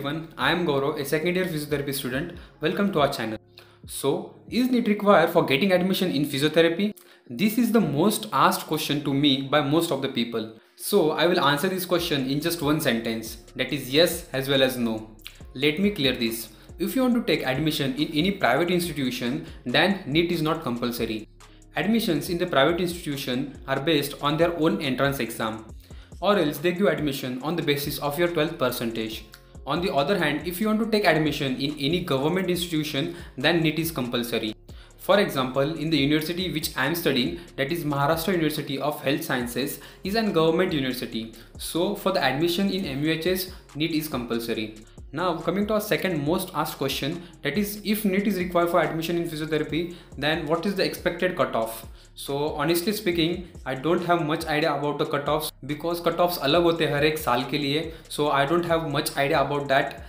everyone, I am Gaurav, a second year physiotherapy student. Welcome to our channel. So, is NEET required for getting admission in physiotherapy? This is the most asked question to me by most of the people. So, I will answer this question in just one sentence, that is yes as well as no. Let me clear this. If you want to take admission in any private institution, then NEET is not compulsory. Admissions in the private institution are based on their own entrance exam, or else they give admission on the basis of your 12th percentage. On the other hand, if you want to take admission in any government institution, then NEET is compulsory. For example, in the university which I am studying, that is Maharashtra University of Health Sciences, is a government university. So for the admission in MUHS, NEET is compulsory. Now coming to our second most asked question, that is if NEET is required for admission in physiotherapy, then what is the expected cutoff? So honestly speaking, I don't have much idea about the cutoffs because cutoffs alag hote hai har ek saal ke liye, so I don't have much idea about that.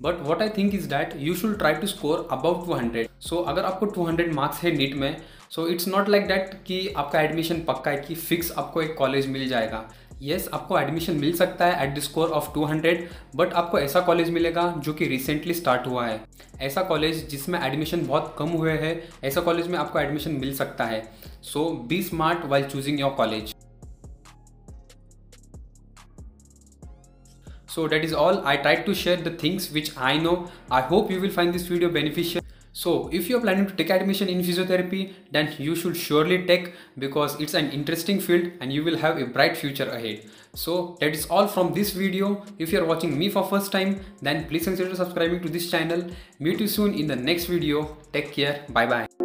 But what I think is that you should try to score above 200. So अगर आपको 200 marks है NEET में, so it's not like that कि आपका admission पक्का है कि fix आपको एक college मिल जाएगा. Yes, आपको admission मिल सकता है at the score of 200, but आपको ऐसा कॉलेज मिलेगा जो कि recently start हुआ है, ऐसा कॉलेज जिसमें admission बहुत कम हुए हैं, ऐसा कॉलेज में आपको admission मिल सकता है. So be smart while choosing your college. So that is all. I tried to share the things which I know. I hope you will find this video beneficial. So if you are planning to take admission in physiotherapy, then you should surely take, because it's an interesting field and you will have a bright future ahead. So that is all from this video. If you are watching me for first time, then please consider subscribing to this channel. Meet you soon in the next video. Take care. Bye bye.